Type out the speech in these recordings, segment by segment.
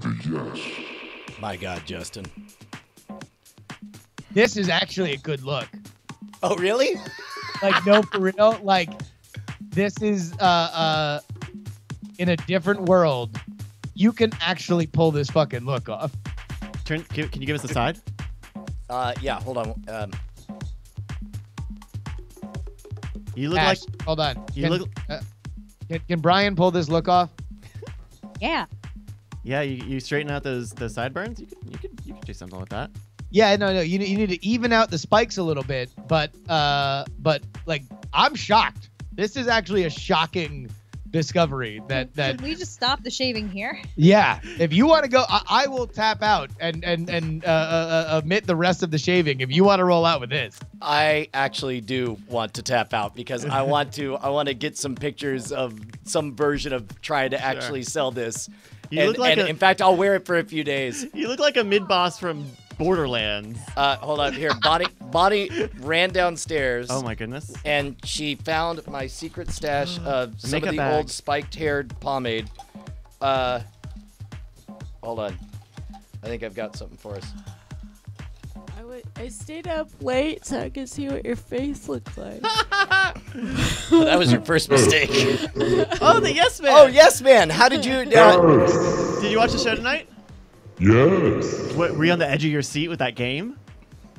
The yes. My God, Justin. This is actually a good look. Oh, really? Like, no, for real. Like, this is in a different world. You can actually pull this fucking look off. Turn. Can you give us the side? Yeah. Hold on. You look Ash, like. Hold on. You look. Can Brian pull this look off? Yeah. Yeah. You straighten out the sideburns. You can do something with that. Yeah, no, you need to even out the spikes a little bit, but like I'm shocked. This is actually a shocking discovery that. Should we just stop the shaving here? Yeah, if you want to go, I will tap out and omit the rest of the shaving. If you want to roll out with this, I actually do want to tap out because I want to get some pictures of some version of trying to actually sell this. You look like in fact, I'll wear it for a few days. You look like a mid-boss from Borderlands. Hold on here. Bonnie ran downstairs. Oh my goodness. And she found my secret stash of some of the old spiked haired pomade. Hold on. I think I've got something for us. I stayed up late so I could see what your face looked like. Well, that was your first mistake. Oh, the Yes Man. Oh, Yes Man. How did you? Did you watch the show tonight? Yes. What, were you on the edge of your seat with that game?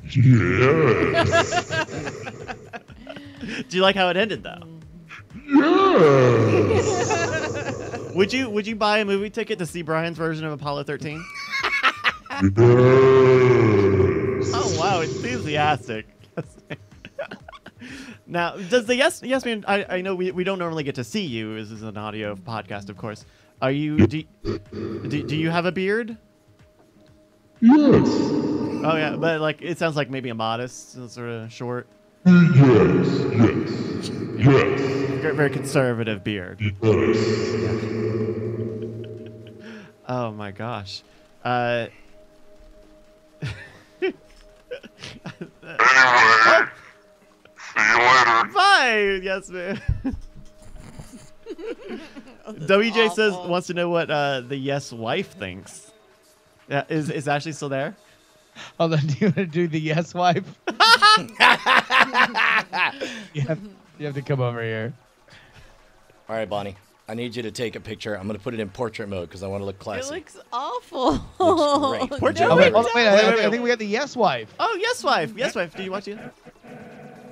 Yes. Do you like how it ended, though? Yes. Would you buy a movie ticket to see Brian's version of Apollo 13? Yes. Oh wow, enthusiastic. Now, does the yes man? I know we don't normally get to see you. This is an audio podcast, of course. Are you? Do you have a beard? Yes. Oh yeah, but like it sounds like maybe a modest, sort of short. Yes. Very conservative beard. Yes. Oh my gosh. Anyway, see you later. Bye. Yes, man. WJ says wants to know what the yes wife thinks. Yeah, is Ashley still there? Hold on, do you want to do the yes wife? You have to come over here. All right, Bonnie, I need you to take a picture. I'm gonna put it in portrait mode because I want to look classy. It looks awful. Looks great. Portrait. No, wait, I think we got the yes wife. Oh, yes wife. Yes wife. Do you watch it?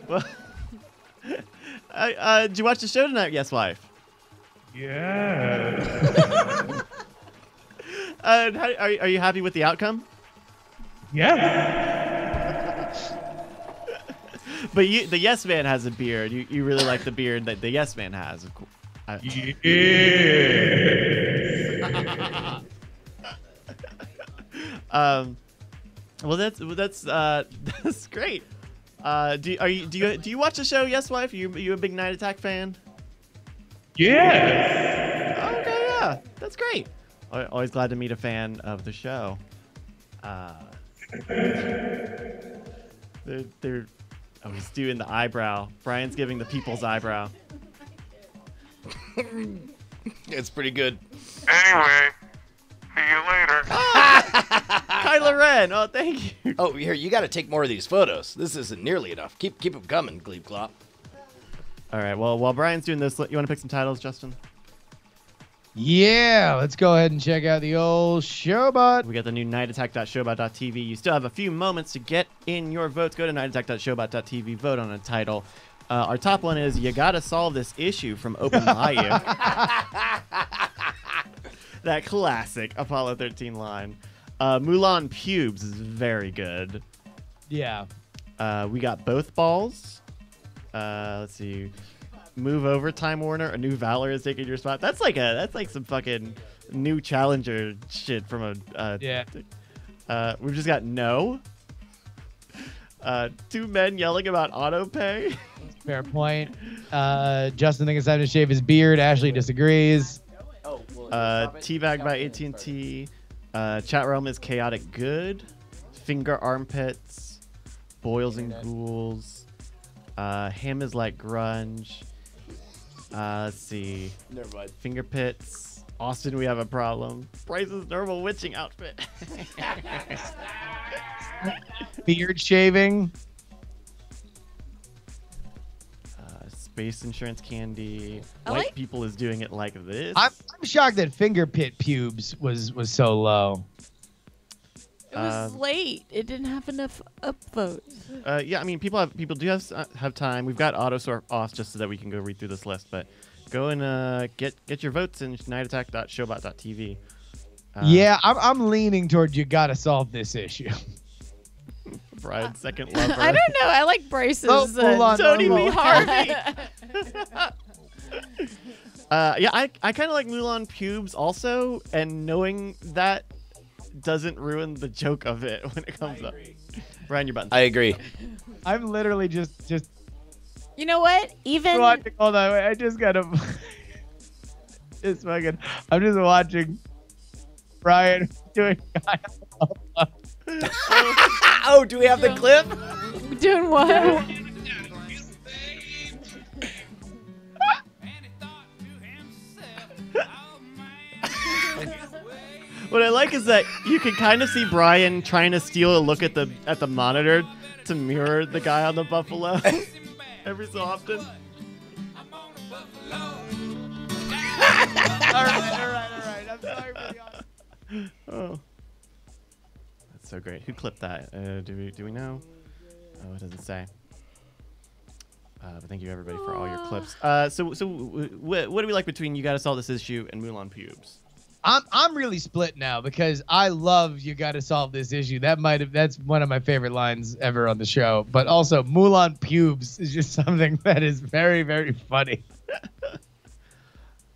Well, did you watch the show tonight? Yes wife. Yeah. Are you happy with the outcome? Yeah. But the yes man has a beard. You really like the beard that the yes man has. Of course. Yeah. Well, that's great. Do you watch the show? Yes, wife. You a big Night Attack fan? Yeah. Okay, yeah, that's great. Always glad to meet a fan of the show. Oh, he's doing the eyebrow. Brian's giving the people's eyebrow. It's pretty good. Anyway, see you later. Oh, Kylo Ren. Oh, thank you. Oh, here, you got to take more of these photos. This isn't nearly enough. Keep them coming, Glebe Glop. All right, well, while Brian's doing this, you want to pick some titles, Justin? Yeah, let's go ahead and check out the old Showbot. We got the new nightattack.showbot.tv. You still have a few moments to get in your votes. Go to nightattack.showbot.tv, vote on a title. Our top one is You Gotta Solve This Issue from OpenAI. That classic Apollo 13 line. Mulan Pubes is very good. Yeah. We got Both Balls. Let's see. Move over, Time Warner. A new Valor is taking your spot. That's like some fucking new Challenger shit from a. Yeah. We've just got no. Two men yelling about auto pay. Fair point. Justin thinks it's time to shave his beard. Ashley disagrees. Teabag by AT&T. Chat Realm is Chaotic Good. Finger Armpits. Boils and Ghouls. Ham is Like Grunge. Let's see. Never mind. Finger Pits. Austin, we have a problem. Bryce's normal witching outfit. Beard shaving. Space insurance candy. White people is doing it like this. I'm shocked that finger pit pubes was so low. It was late. It didn't have enough upvotes. Yeah, I mean, people do have time. We've got auto sort off just so that we can go read through this list. But go and get your votes in nightattack.showbot.tv. Yeah, I'm leaning towards you gotta solve this issue. Brian's second lover. I don't know. I like Bryce's. Oh, hold on, Tony B. Harvey. Yeah, I kind of like Mulan pubes also, and knowing that doesn't ruin the joke of it when it comes up. Brian, your button. I agree. I'm literally just. You know what? Even. Hold on, I just gotta. It's fucking. I'm just watching Brian doing. Oh, do we have the clip? Doing what? What I like is that you can kind of see Brian trying to steal a look at the monitor to mirror the guy on the buffalo every so often. All right. I'm sorry for the audio. Oh. So great. Who clipped that? Do we know? Oh, it doesn't say. But thank you everybody for all your clips. So what do we like between You Gotta Solve This Issue and Mulan pubes? I'm really split now because I love You Gotta Solve This Issue. That's one of my favorite lines ever on the show. But also Mulan pubes is just something that is very, very funny.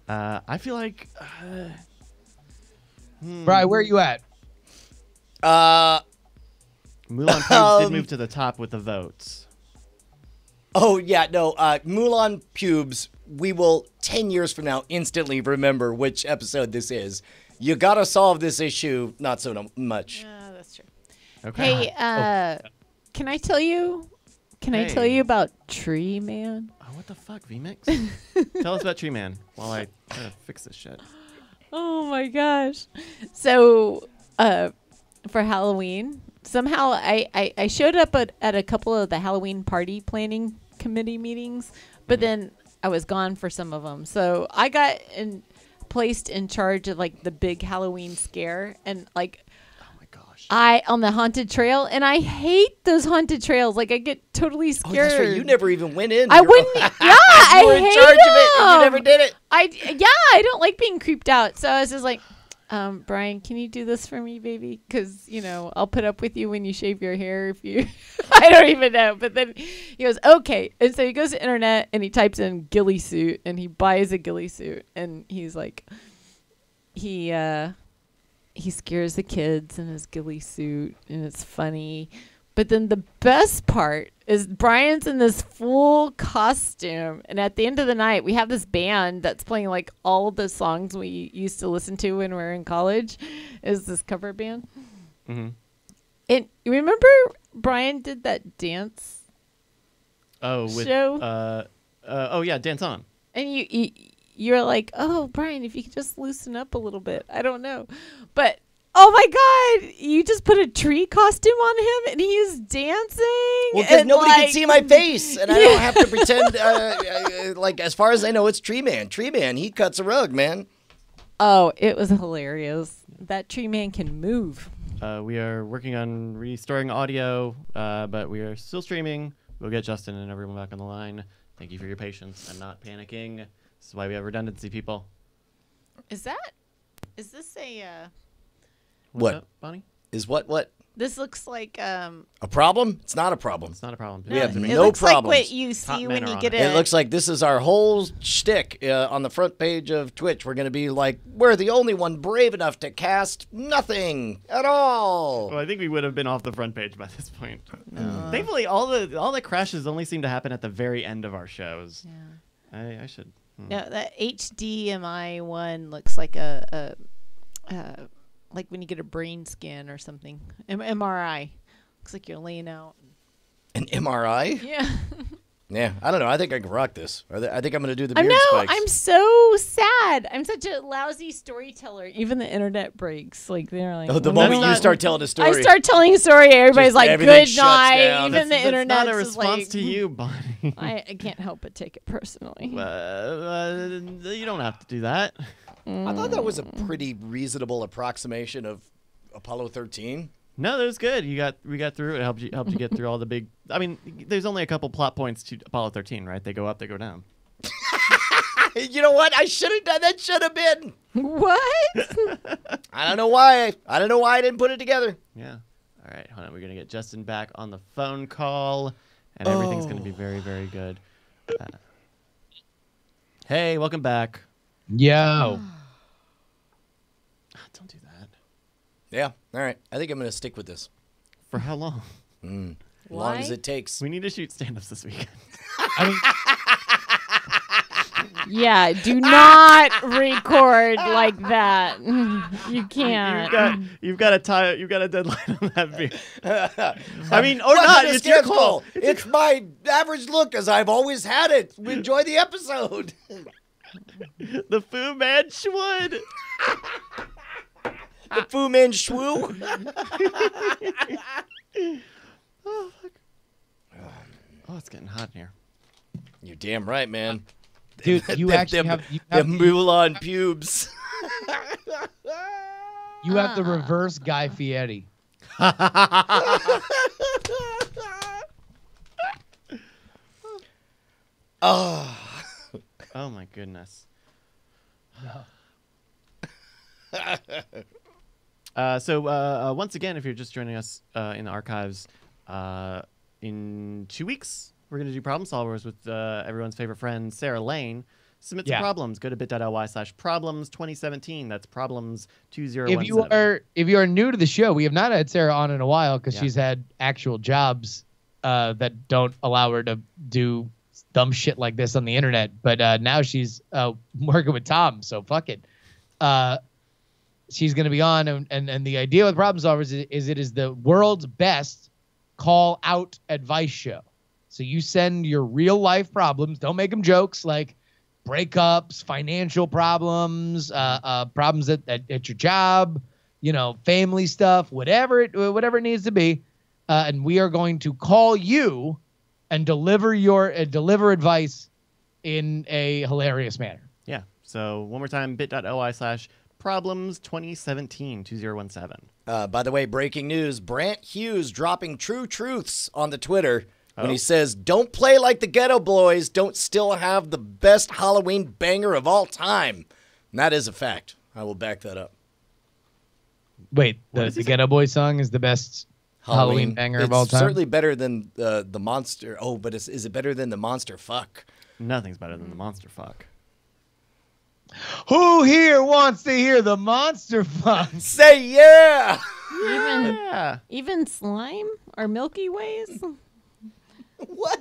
I feel like. Brian, where are you at? Mulan pubes did move to the top with the votes. Oh yeah, no. Mulan pubes. We will 10 years from now instantly remember which episode this is. You Gotta Solve This Issue. Not so much. Yeah, that's true. Okay. Hey, can I tell you? Can I tell you about Tree Man? Oh, what the fuck, VMix? Tell us about Tree Man while I try to fix this shit. Oh my gosh. So, for Halloween, somehow I showed up at a couple of the Halloween party planning committee meetings, but then I was gone for some of them. So I got placed in charge of like the big Halloween scare and like, oh my gosh, on the haunted trail, and I hate those haunted trails. Like I get totally scared. Oh, that's right. You never even went in. I wouldn't. Yeah, I were in charge of it. And you never did it. I don't like being creeped out. So I was just like. Brian, can you do this for me, baby? Because, you know, I'll put up with you when you shave your hair if you... I don't even know. But then he goes, okay. And so he goes to internet and he types in ghillie suit and he buys a ghillie suit. And he's like... He scares the kids in his ghillie suit and it's funny. But then the best part is Brian's in this full costume. And at the end of the night, we have this band that's playing like all the songs we used to listen to when we were in college. Is this cover band. Mm-hmm. And you remember Brian did that dance show? Oh, yeah, Dance On. And you're like, oh, Brian, if you could just loosen up a little bit. I don't know. But... oh my God! You just put a tree costume on him, and he's dancing. Well, because nobody can see my face, and I don't have to pretend. Like as far as I know, it's Tree Man. Tree Man, he cuts a rug, man. Oh, it was hilarious. That Tree Man can move. We are working on restoring audio, but we are still streaming. We'll get Justin and everyone back on the line. Thank you for your patience and not panicking. This is why we have redundancy, people. Is this a? What up, Bonnie? Is what? This looks like a problem. It's not a problem. It's not a problem. No, we have no problem. Like what you see when you get it. It looks like this is our whole shtick on the front page of Twitch. We're gonna be like, we're the only one brave enough to cast nothing at all. Well, I think we would have been off the front page by this point. Thankfully, all the crashes only seem to happen at the very end of our shows. Yeah, I should. No, that HDMI one looks like like when you get a brain scan or something. MRI. Looks like you're laying out. An MRI? Yeah. Yeah, I don't know. I think I can rock this. I think I'm going to do the beard spikes. I'm so sad. I'm such a lousy storyteller. Even the internet breaks. Like they're like, oh, the moment you start telling a story, I start telling a story. Everybody's like, "Good night." Even the internet is like, "Not a response to you, Bonnie." I can't help but take it personally. You don't have to do that. I thought that was a pretty reasonable approximation of Apollo 13. No, that was good. We got through it. Helped you get through all the big. I mean, there's only a couple plot points to Apollo 13, right? They go up, they go down. You know what? I should have done that. Should have been. What? I don't know why. I don't know why I didn't put it together. Yeah. All right. Hold on. We're gonna get Justin back on the phone call, and everything's gonna be very, very good. Hey, welcome back. Yo. Don't do that. Yeah. All right, I think I'm going to stick with this. For how long? As long as it takes. We need to shoot stand-ups this weekend. Yeah, do not record like that. You can't. You've got a time. You've got a deadline on that beard. I mean, or not. It's your call. It's my average look, as I've always had it. We enjoy the episode. The Fu Manchwood. The Fu Manchu. Oh, fuck. Oh, it's getting hot in here. You're damn right, man. Dude, you actually have the Mulan pubes. You have the reverse Guy Fieri. Oh my goodness. So once again, if you're just joining us in the archives, in 2 weeks, we're going to do Problem Solvers with everyone's favorite friend, Sarah Lane. Submit some problems. Go to bit.ly/problems2017. That's problems 2017. If you are new to the show, we have not had Sarah on in a while because she's had actual jobs that don't allow her to do dumb shit like this on the internet. But now she's working with Tom, so fuck it. She's going to be on, and the idea with Problem Solvers is it is the world's best call-out advice show. So you send your real-life problems. Don't make them jokes like breakups, financial problems, problems at your job, you know, family stuff, whatever it needs to be. And we are going to call you and deliver your deliver advice in a hilarious manner. Yeah. So one more time, bit.ly/Problems 2017. By the way, breaking news: Brant Hughes dropping true truths on the Twitter when he says, "Don't play like the Ghetto Boys. Don't still have the best Halloween banger of all time." And that is a fact. I will back that up. Wait, the Ghetto Boys song is the best Halloween banger of all time. It's certainly better than the monster. Oh, but is it better than the monster? Fuck. Nothing's better than the monster. Fuck. Who here wants to hear the monster fuck? Say yeah! Even slime or Milky Ways? What?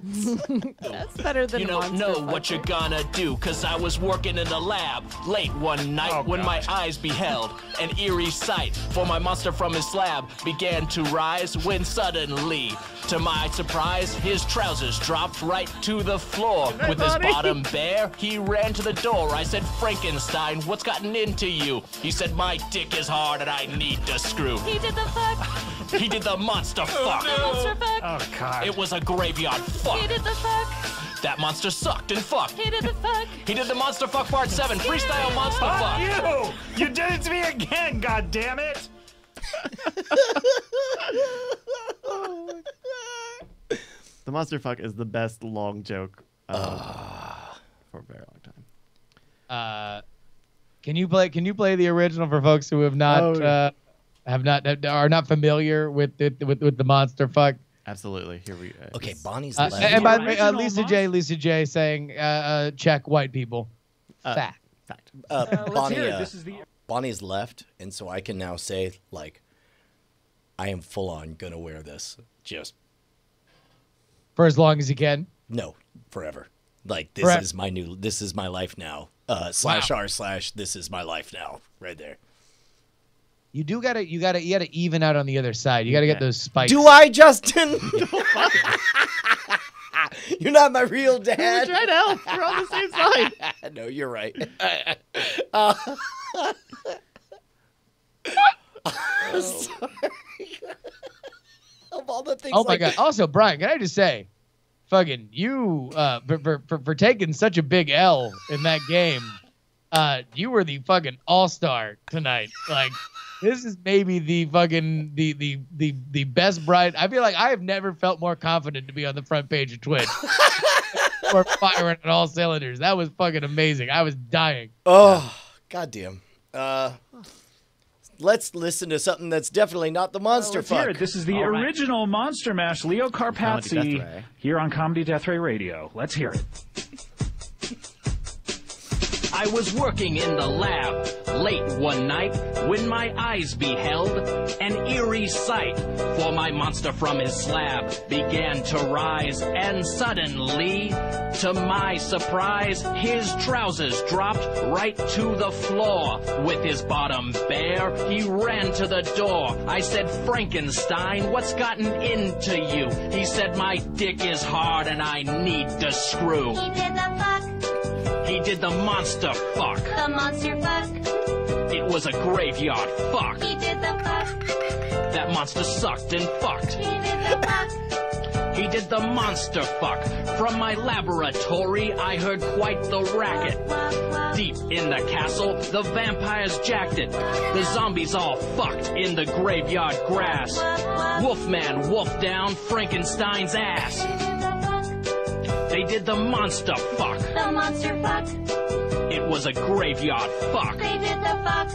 That's better than monster. You don't know what you're gonna do, 'cause I was working in the lab late one night when my eyes beheld an eerie sight. For my monster from his slab began to rise when suddenly, to my surprise, his trousers dropped right to the floor. With his bottom bare, he ran to the door. I said, "Frankenstein, what's gotten into you?" He said, "My dick is hard and I need to screw." He did the fuck. He did the monster fuck. Oh, God. It was a graveyard. Fuck. He did the fuck. That monster sucked and fucked. He did the fuck. He did the monster fuck part 7. Freestyle monster fuck. You did it to me again, god damn it. The monster fuck is the best long joke for a very long time. Can you play the original for folks who are not familiar with the monster fuck? Absolutely. Here we go. Okay, Bonnie's left. And by the way, Lisa J saying, check white people. Fact. Bonnie's left, and so I can now say, like, I am full on going to wear this. Just. For as long as you can? No, forever. Like, this is my new, this is my life now. /r/ this is my life now. Right there. You do gotta, you gotta even out on the other side. You gotta get those spikes. Do I, Justin? You're not my real dad. We tried to help. We're on the same side. No, you're right. I'm sorry. Of all the things. Oh, my God. Also, Brian, can I just say, fucking you, for taking such a big L in that game, you were the fucking all-star tonight. Like, this is maybe the fucking the best bride. I feel like I have never felt more confident to be on the front page of Twitch. We're firing at all cylinders. That was fucking amazing. I was dying. Oh, yeah. Goddamn. Let's listen to something that's definitely not the Monster Fuck. This is the original Monster Mash, Leo Carpazzi, here on Comedy Death Ray Radio. Let's hear it. I was working in the lab late one night when my eyes beheld an eerie sight. For my monster from his slab began to rise, and suddenly, to my surprise, his trousers dropped right to the floor. With his bottom bare, he ran to the door. I said, Frankenstein, what's gotten into you? He said, my dick is hard and I need to screw. He did the fuck. He did the monster fuck. The monster fuck. It was a graveyard fuck. He did the fuck. That monster sucked and fucked. He did the fuck. He did the monster fuck. From my laboratory, I heard quite the racket. Deep in the castle, the vampires jacked it. The zombies all fucked in the graveyard grass. Wolfman wolfed down Frankenstein's ass. They did the monster fuck. The monster fuck. It was a graveyard fuck. They did the fuck.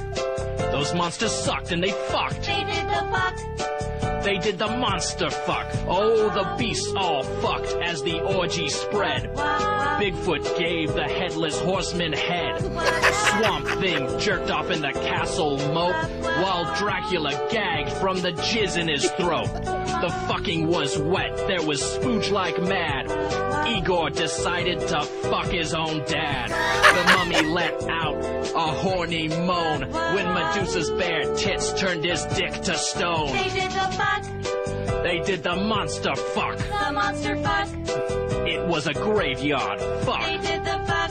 Those monsters sucked and they fucked. They did the fuck. They did the monster fuck. Oh, the beasts all fucked as the orgy spread. Bigfoot gave the headless horseman head. Swamp Thing jerked off in the castle moat while Dracula gagged from the jizz in his throat. The fucking was wet. There was spooge like mad. Igor decided to fuck his own dad. The mummy let out a horny moan when Medusa's bare tits turned his dick to stone. They did the fuck. They did the monster fuck. The monster fuck. It was a graveyard fuck. They did the fuck.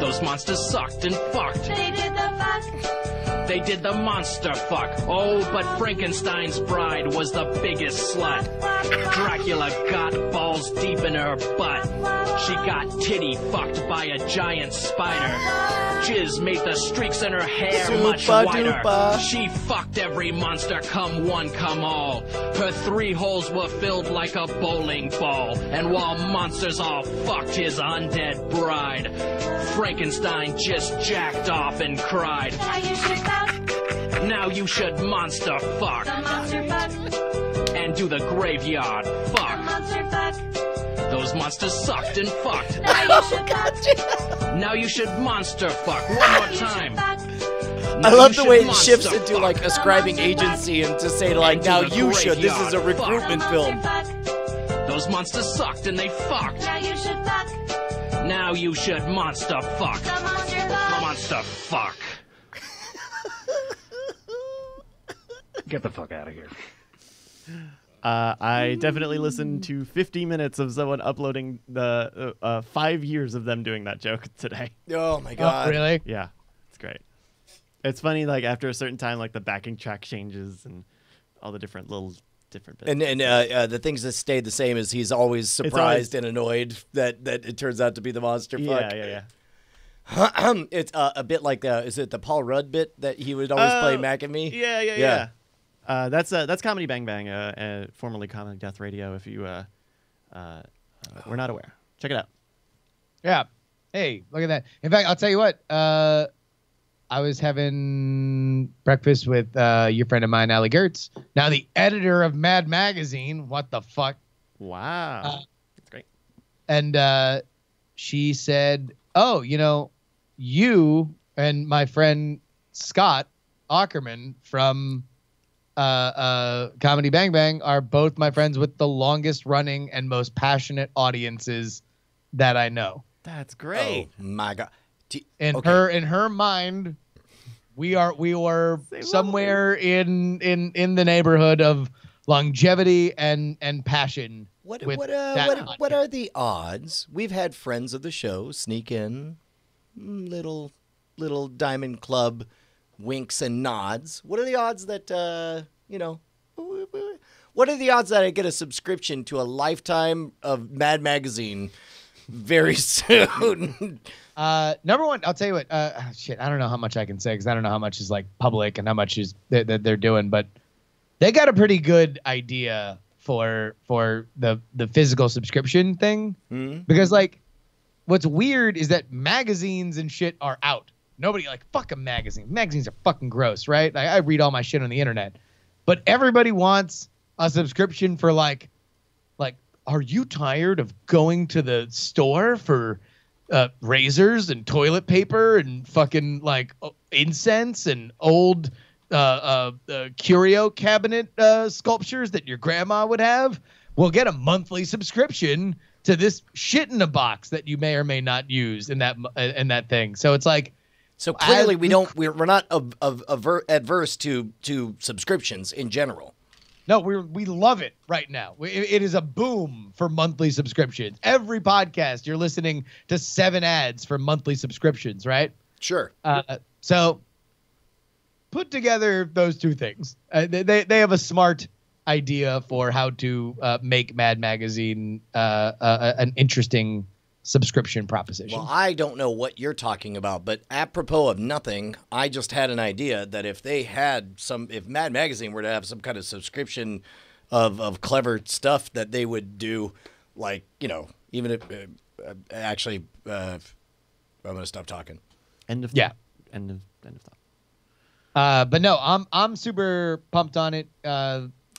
Those monsters sucked and fucked. They did the fuck. They did the monster fuck. Oh, but Frankenstein's bride was the biggest slut. Dracula got balls deep in her butt. She got titty fucked by a giant spider. Jizz made the streaks in her hair much whiter. She fucked every monster, come one, come all. Her three holes were filled like a bowling ball. And while monsters all fucked his undead bride, Frankenstein just jacked off and cried. Now you should fuck. Now you should monster fuck. The monster fuck. And do the graveyard fuck. The monster fuck. Those monsters sucked and fucked. Now you should fuck. Now you should monster fuck one more time. I love the way it shifts into like ascribing agency and to say like, now you should. This is a recruitment film. Those monsters sucked and they fucked. Now you should fuck. Now you should monster fuck. The monster fuck. Get the fuck out of here. I definitely listened to 50 minutes of someone uploading the 5 years of them doing that joke today. Oh my God. Oh, really? Yeah. It's great. It's funny, like after a certain time, like the backing track changes and all the different little different bits. And the things that stayed the same is he's always surprised and annoyed that it turns out to be the monster fuck. Yeah, yeah, yeah. It's a bit like the, is it the Paul Rudd bit that he would always play Mac and Me? Yeah, yeah, yeah. Yeah. That's Comedy Bang Bang, formerly Comedy Death Radio. If you were not aware, check it out. Yeah. Hey, look at that. In fact, I'll tell you what. I was having breakfast with your friend of mine, Allie Gertz, now the editor of Mad Magazine. What the fuck? Wow, that's great. And she said, "Oh, you know, you and my friend Scott Aukerman from." Comedy Bang Bang are both my friends with the longest running and most passionate audiences that I know. That's great. Oh my God. In her mind, we were somewhere in the neighborhood of longevity and passion What are the odds? We've had friends of the show sneak in little Diamond Club winks and nods. What are the odds that you know? What are the odds that I get a subscription to a lifetime of Mad Magazine very soon? Number one, I'll tell you what. Shit, I don't know how much I can say because I don't know how much is like public and how much is that they're doing. But they got a pretty good idea for the physical subscription thing, because like what's weird is that magazines and shit are out. Nobody like fuck a magazine. Magazines are fucking gross, right? Like, I read all my shit on the internet, but everybody wants a subscription for like, are you tired of going to the store for razors and toilet paper and fucking like incense and old curio cabinet sculptures that your grandma would have? We'll get a monthly subscription to this shit in a box that you may or may not use in that thing. So it's like, so clearly we're not adverse to subscriptions in general. No, we love it right now. It is a boom for monthly subscriptions. Every podcast you're listening to 7 ads for monthly subscriptions, right? Sure. So put together those two things. They have a smart idea for how to make Mad Magazine an interesting subscription proposition. Well, I don't know what you're talking about, but apropos of nothing, I just had an idea that if they had some, if Mad Magazine were to have some kind of subscription of clever stuff that they would do, like, you know, even if actually, I'm gonna stop talking. End of end of thought. But no, I'm super pumped on it,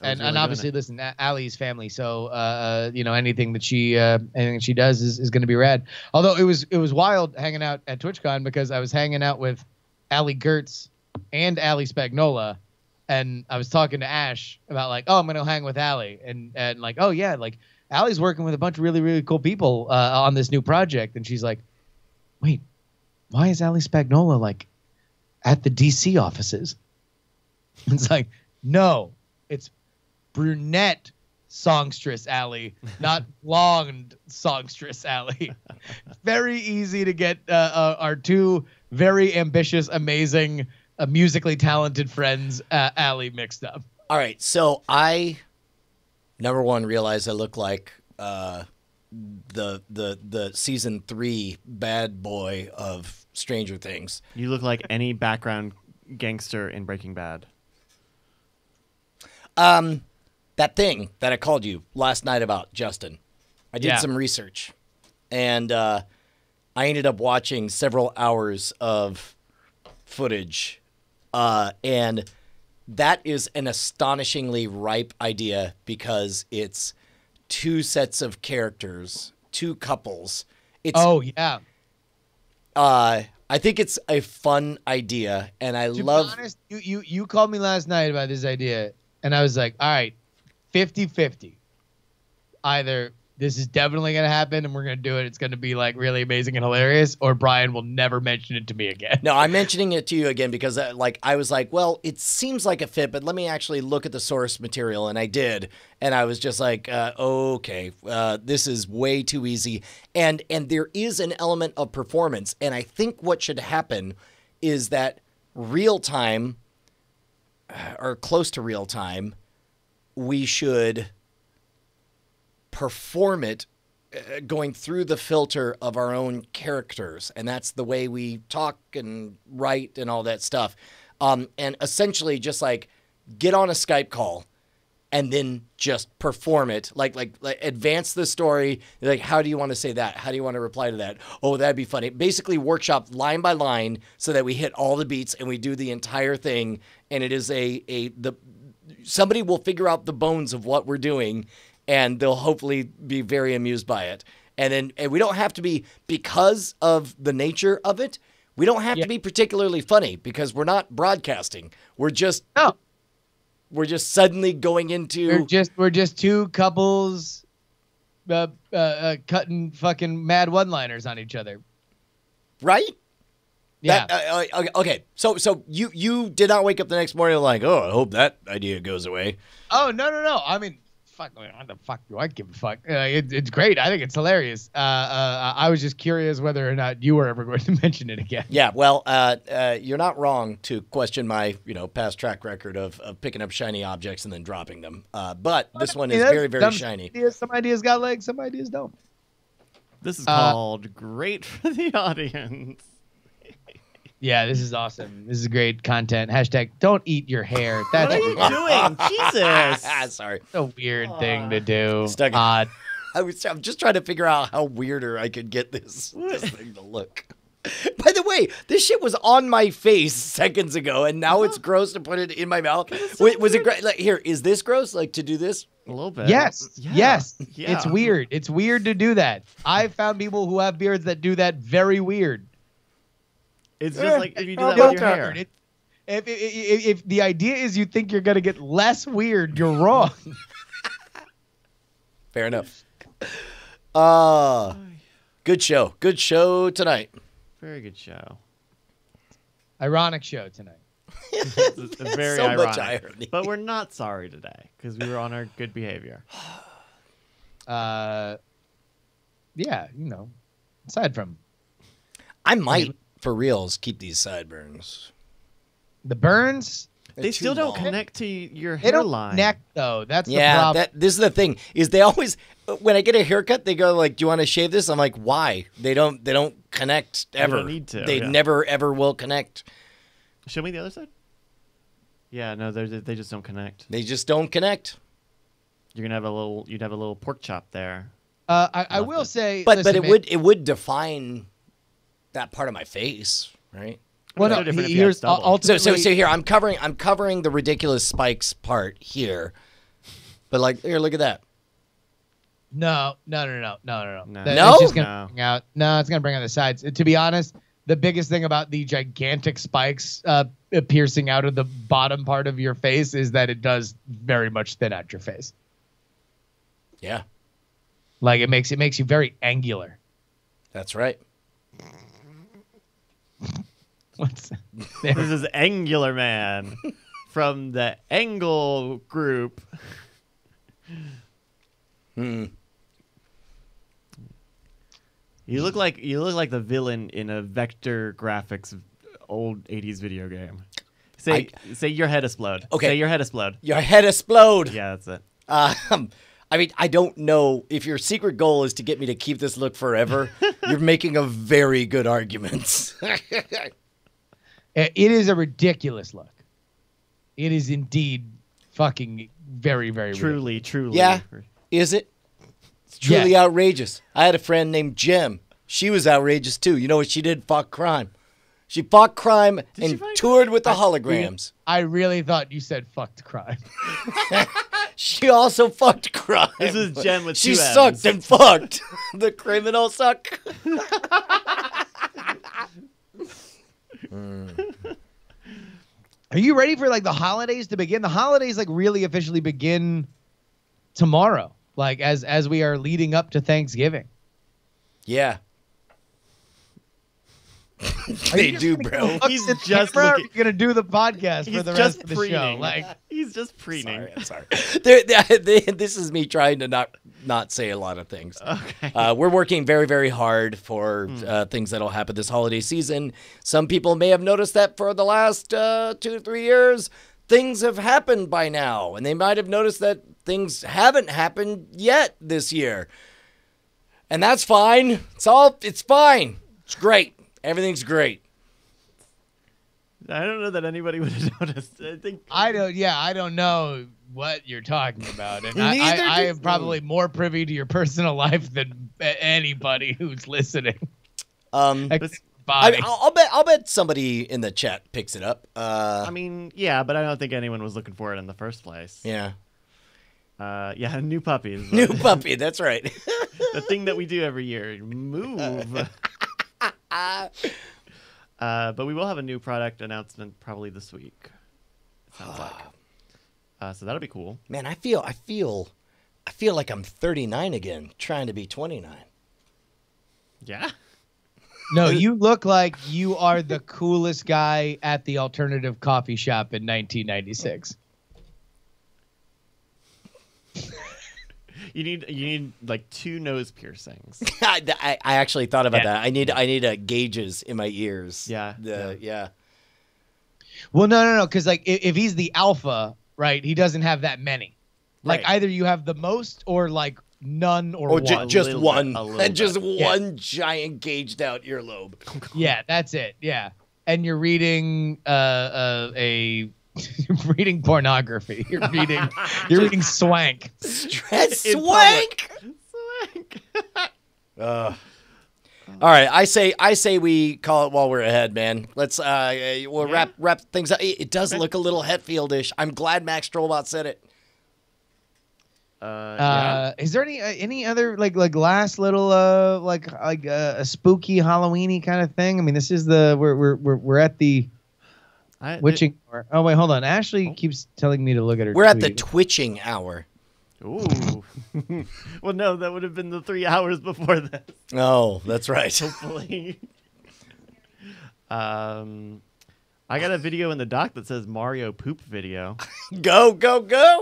and obviously, listen, Allie's family. So you know, anything that she does is going to be rad. Although it was wild hanging out at TwitchCon because I was hanging out with Allie Gertz and Allie Spagnola, and I was talking to Ash about like, oh, I'm going to hang with Allie, and like, oh yeah, like Allie's working with a bunch of really cool people on this new project, and she's like, wait, why is Allie Spagnola like at the DC offices? It's like, no, it's brunette songstress Allie, not blonde songstress Allie. Very easy to get our two very ambitious, amazing, musically talented friends, Allie, mixed up. All right, so I, number one, realized I look like the season 3 bad boy of Stranger Things. You look like any background gangster in Breaking Bad. That thing that I called you last night about, Justin, I did some research, and I ended up watching several hours of footage, and that is an astonishingly ripe idea because it's 2 sets of characters, 2 couples. It's, oh yeah. I think it's a fun idea, and I love. To be honest, you called me last night about this idea, and I was like, all right, 50-50. Either this is definitely going to happen, and we're going to do it. It's going to be like really amazing and hilarious, or Brian will never mention it to me again. No, I'm mentioning it to you again because like I was like, well, it seems like a fit, but let me actually look at the source material, and I did, and I was just like, okay, this is way too easy, and there is an element of performance, and I think what should happen is that real time or close to real time, we should perform it going through the filter of our own characters. And that's the way we talk and write and all that stuff. And essentially just like get on a Skype call and then just perform it. Like advance the story. Like, how do you want to say that? How do you want to reply to that? Oh, that'd be funny. Basically workshop line by line so that we hit all the beats and we do the entire thing. And it is somebody will figure out the bones of what we're doing, and they'll hopefully be very amused by it. And then, and we don't have to be, because of the nature of it, we don't have to be particularly funny because we're not broadcasting. We're just we're just suddenly going into we're just 2 couples cutting fucking mad one-liners on each other. Right? Yeah. That, okay. So you did not wake up the next morning like, oh, I hope that idea goes away. Oh no. I mean, fuck? What the fuck do I give a fuck? It's great. I think it's hilarious. I was just curious whether or not you were ever going to mention it again. Yeah, well, you're not wrong to question my, past track record of picking up shiny objects and then dropping them. But this one is very, very shiny. Some ideas got legs, some ideas don't. This is called Great for the Audience. Yeah, this is awesome. This is great content. #, don't eat your hair. That's what are you doing? Jesus. Sorry. It's a weird thing to do. Stuck. Odd. I'm just trying to figure out how weirder I could get this thing to look. By the way, this shit was on my face seconds ago, and now it's gross to put it in my mouth. Wait, was it like, here, is this gross, like, to do this? A little bit. Yes. Yeah. Yes. Yeah. It's weird. It's weird to do that. I've found people who have beards that do that very weird. It's just like if you do that with your hair. If the idea is you think you're going to get less weird, you're wrong. Fair enough. Good show. Good show tonight. Very good show. Ironic show tonight. It's very so ironic. Much irony. But we're not sorry today because we were on our good behavior. Yeah, aside from... I might, for reals, keep these sideburns. The burns? They still don't connect to your hairline. They don't connect, though. That's the problem. Yeah, this is the thing. Is they always... When I get a haircut, they go like, "Do you want to shave this?" I'm like, "Why?" They don't connect ever. They don't need to. They never ever will connect. Show me the other side. Yeah, no, they just don't connect. They just don't connect. You're gonna have a little. You'd have a little pork chop there. I will say, but it would define that part of my face, right? Well, no, here's ultimately. So here I'm covering the ridiculous spikes part here, but like here, look at that. No. It's just gonna bring out. No, it's gonna bring out the sides. To be honest, the biggest thing about the gigantic spikes piercing out of the bottom part of your face is that it does very much thin out your face. Yeah, like it makes you very angular. That's right. What's that? This is Angular Man from the Angle Group. Hmm. You look like the villain in a vector graphics old 80s video game. Say your head explode. Okay. Say your head explode. Your head explode. Yeah, that's it. I mean, I don't know if your secret goal is to get me to keep this look forever. You're making a very good argument. It is a ridiculous look. It is indeed fucking very, very truly. Yeah. Is it? It's truly outrageous. I had a friend named Jim. She was outrageous too. You know what she did? Fought crime. She fought crime and toured with the holograms. I really thought you said fucked crime. She also fucked crime. This is Jim with two M's. She sucked and fucked. The criminal suck. Are you ready for like the holidays to begin? The holidays like really officially begin tomorrow. Like as we are leading up to Thanksgiving. Yeah. They do, bro. He's just going to do the podcast for the rest of the show. Like he's just preening. Sorry. This is me trying to not say a lot of things. Okay. We're working very, very hard for things that'll happen this holiday season. Some people may have noticed that for the last 2 to 3 years, things have happened by now, and they might have noticed that things haven't happened yet this year. And that's fine. It's fine. It's great. Everything's great. I don't know that anybody would have noticed. I don't know what you're talking about. And I am probably more privy to your personal life than anybody who's listening. I'll bet somebody in the chat picks it up. I mean, yeah, but I don't think anyone was looking for it in the first place. Yeah. Yeah, new puppy. New puppy, that's right. The thing that we do every year, move. But we will have a new product announcement probably this week. It sounds like. So that'll be cool. Man, I feel like I'm 39 again, trying to be 29. Yeah. No, you look like you are the coolest guy at the alternative coffee shop in 1996. You need like 2 nose piercings. I actually thought about that. I need gauges in my ears. Yeah. Well, no, because like if he's the alpha, right, he doesn't have that many. Like either you have the most or like none or one. Just one. Just one giant gauged out earlobe. Yeah, that's it. Yeah. And you're reading you're reading pornography. You're reading reading swank. Swank. All right, I say we call it while we're ahead, man. Let's we'll wrap things up. It does look a little Hetfield-ish. I'm glad Max Strollbot said it. Is there any other like last little a spooky Halloween-y kind of thing? I mean, this is the we're at the Twitching hour. Oh wait, hold on. Ashley keeps telling me to look at her. We're at the twitching hour. Ooh. Well, no, that would have been the 3 hours before this. Oh, that's right. Hopefully. I got a video in the doc that says Mario poop video. Go.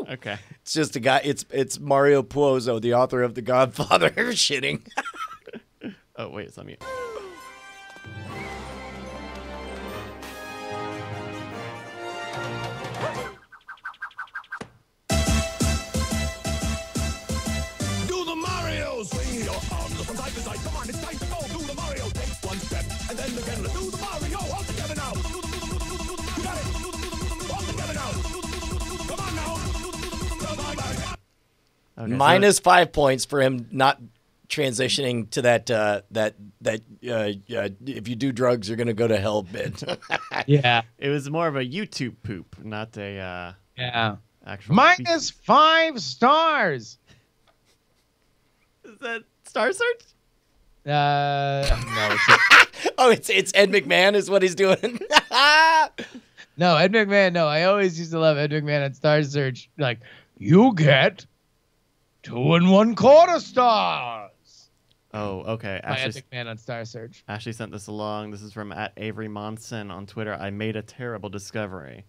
Okay. It's just a guy. It's Mario Puzo, the author of The Godfather, shitting. Oh wait, it's on mute. Okay, minus so 5 points for him not transitioning to that if you do drugs you're gonna go to hell bit. Yeah, it was more of a YouTube poop, not a actual minus speech. 5 stars. Is that Star Search? No. It's Ed McMahon is what he's doing. No, Ed McMahon. No, I always used to love Ed McMahon on Star Search. Like, you get 2¼ stars. Oh, okay. Ashley, Ed McMahon on Star Search. Ashley sent this along. This is from @Avery Monson on Twitter. I made a terrible discovery.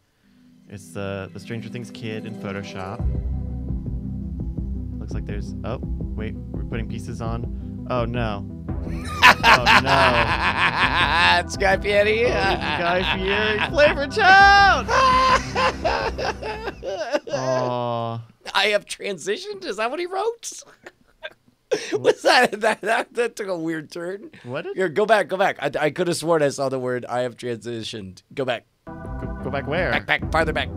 It's the Stranger Things kid in Photoshop. Looks like there's. Oh, wait. We're putting pieces on. Oh no. Oh no. It's Guy Fieri. Guy Fieri. Flavor Town. Oh. I have transitioned. Is that what he wrote? What's that? That took a weird turn. What? Here, go back. I could have sworn I saw the word I have transitioned. Go back. Go back where? Back, farther back.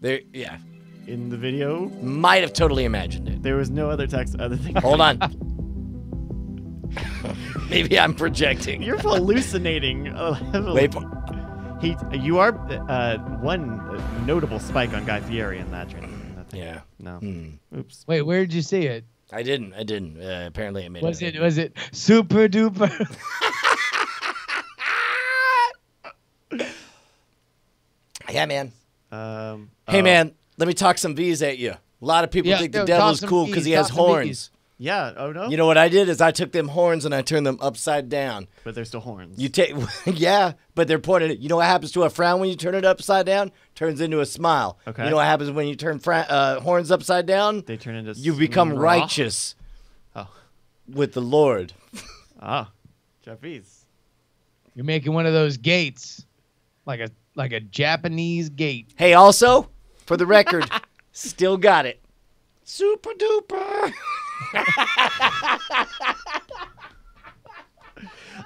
There, yeah. In the video? Might have totally imagined it. There was no other text other than. Hold on. Maybe I'm projecting. You're hallucinating. Wait, you are one notable spike on Guy Fieri in that drink. Yeah. No. Oops. Wait, where did you see it? I didn't. Apparently, I made it. Was it super duper? Yeah, man. Hey, man. Let me talk some V's at you. A lot of people think the devil's cool because he has horns. Yeah. Oh no. You know what I did is I took them horns and I turned them upside down. But they're still horns. You take, yeah, but they're pointed at, you know what happens to a frown when you turn it upside down? Turns into a smile. Okay. You know what happens when you turn horns upside down? They turn into. You become righteous. Oh. With the Lord. Ah, Japanese. You're making one of those gates, like a Japanese gate. Hey, also, for the record, still got it. Super duper.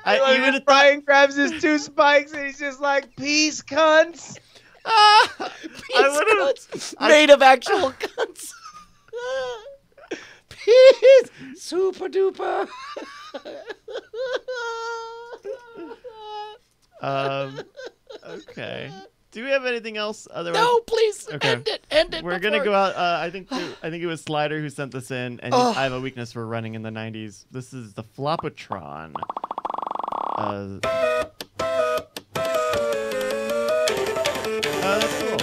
Even Brian grabs his 2 spikes and he's just like, peace, cunts. Peace, cunts. Made of actual cunts. Peace, super duper. Okay. Do we have anything else? Otherwise, no, please. Okay. End it. We're gonna go out. I think it was Slider who sent this in, and I have a weakness for running in the '90s. This is the Floppatron. That's cool.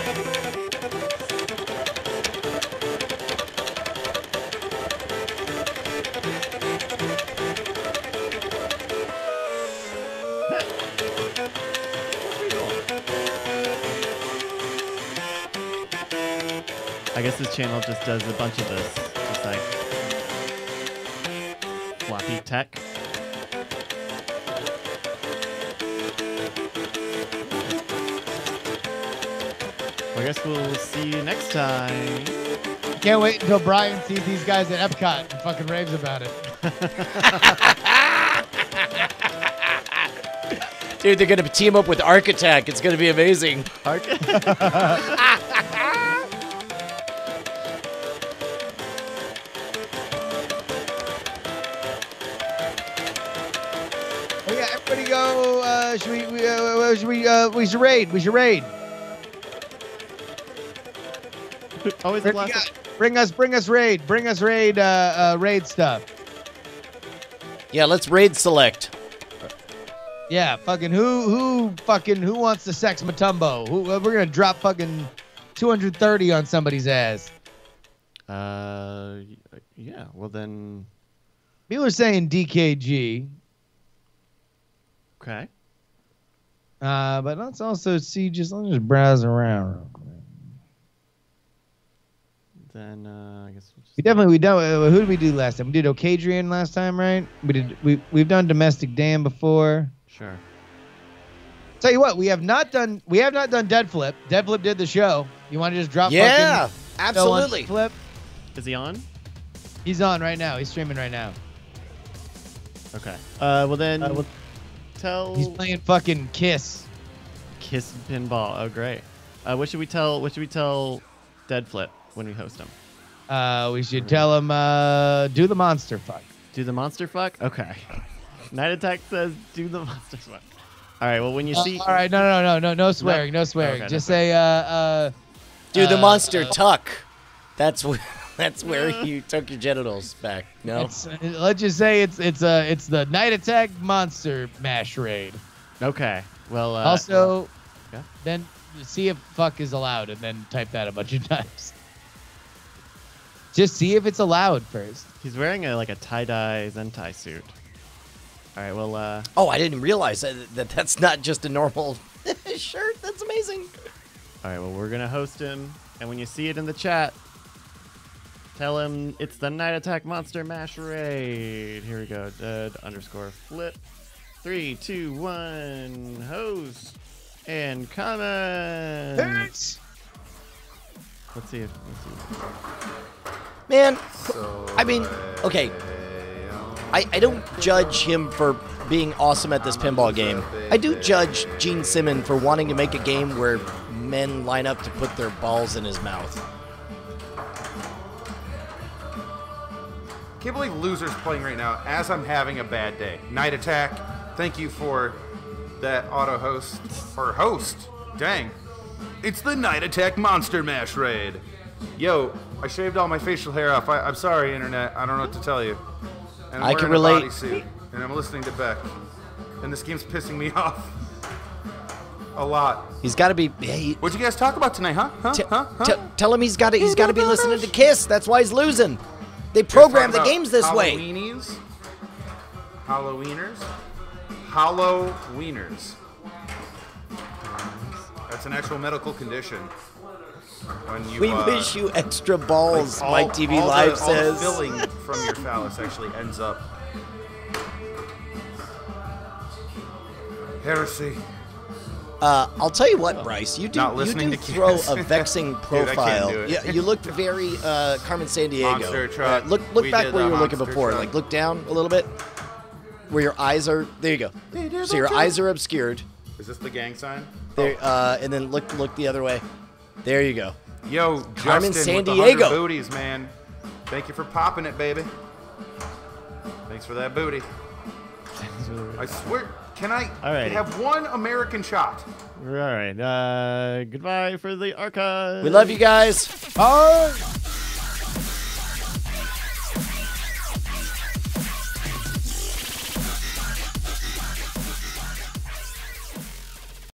I guess this channel just does a bunch of this. Just like floppy tech. I guess we'll see you next time. Can't wait until Brian sees these guys at Epcot and fucking raves about it. Dude, they're going to team up with Arc Attack. It's going to be amazing. Everybody go. We should raid. Always a blast. Bring us raid. Raid stuff. Yeah, let's raid select. Yeah, fucking who wants the sex Matumbo? We're gonna drop fucking 230 on somebody's ass. Yeah. Well then, people are saying DKG. Okay. But let's also see. Let's just browse around real quick. Then I guess we'll just who did we do last time? We did Okadrian last time, right? We've done Domestic Dam before. Sure. Tell you what, we have not done Dead Flip. Dead Flip did the show. You want to just drop? Yeah, absolutely. Flip. Is he on? He's on right now. He's streaming right now. Okay. Well then, he's playing fucking Kiss. Kiss pinball. Oh great. What should we tell? What should we tell Dead Flip when we host him? We should tell him, do the monster fuck. Do the monster fuck? Okay. Night Attack says, do the monster fuck. All right, well, when you see... All right, no swearing, no swearing. Okay, just say... do the monster tuck. That's where you tuck your genitals back. No? Let's just say it's the Night Attack monster mash raid. Okay, well... also, yeah. Then see if fuck is allowed, and then type that a bunch of times. Just see if it's allowed first. He's wearing a tie-dye Zentai suit. All right, well... Oh, I didn't realize that that's not just a normal shirt. That's amazing. All right, well, we're going to host him. And when you see it in the chat, tell him it's the Night Attack Monster Mash Raid. Here we go. Dead_flip. 3, 2, 1. Host and comment. Thanks. Let's see. Man, I mean, okay, I don't judge him for being awesome at this pinball game. I do judge Gene Simmons for wanting to make a game where men line up to put their balls in his mouth. Can't believe Loser's playing right now as I'm having a bad day. Night Attack, thank you for that auto host, or host, dang. It's the Night Attack Monster Mash Raid. Yo, I shaved all my facial hair off. I'm sorry, Internet. I don't know what to tell you. And I can relate. A bodysuit, and I'm listening to Beck. And this game's pissing me off. A lot. He's got to be... Hey, what'd you guys talk about tonight, huh? Tell him he's got to be listening to Kiss. That's why he's losing. They program the games this way. Halloweenies. Hallowieners. Hallowieners. That's an actual medical condition. We wish you extra balls, like TV Live says. All the filling from your phallus actually ends up. Heresy. I'll tell you what, Bryce. You do throw a vexing profile. Dude, yeah, you looked very Carmen Sandiego. Look back where you were looking before. Like look down a little bit, where your eyes are. There you go. So your eyes are obscured. Is this the gang sign? There, and then look the other way. There you go. Yo, Justin San Diego booties, man. Thank you for popping it, baby. Thanks for that booty. I swear, can I have one American shot? All right. Goodbye for the archive. We love you guys. All right.